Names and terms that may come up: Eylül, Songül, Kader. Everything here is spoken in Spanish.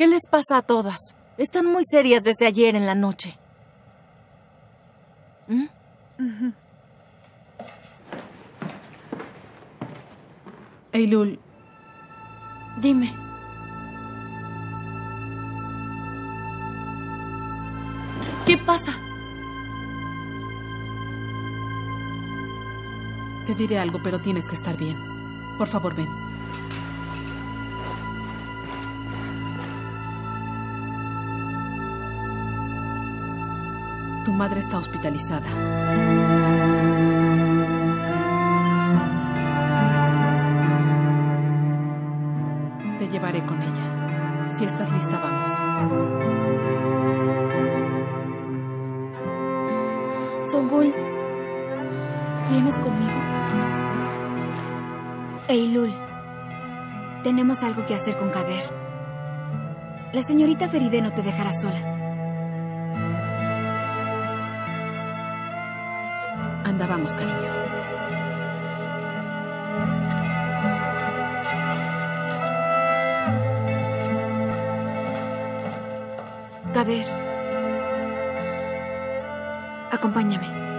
¿Qué les pasa a todas? Están muy serias desde ayer en la noche. ¿Mm? Uh-huh. Eylül, dime. ¿Qué pasa? Te diré algo, pero tienes que estar bien. Por favor, ven. Tu madre está hospitalizada. Llevaré con ella. Si estás lista, vamos. Songül, ¿vienes conmigo? Eylül, tenemos algo que hacer con Kader. La señorita Feride no te dejará sola. Anda, vamos, cariño. Kader, acompáñame.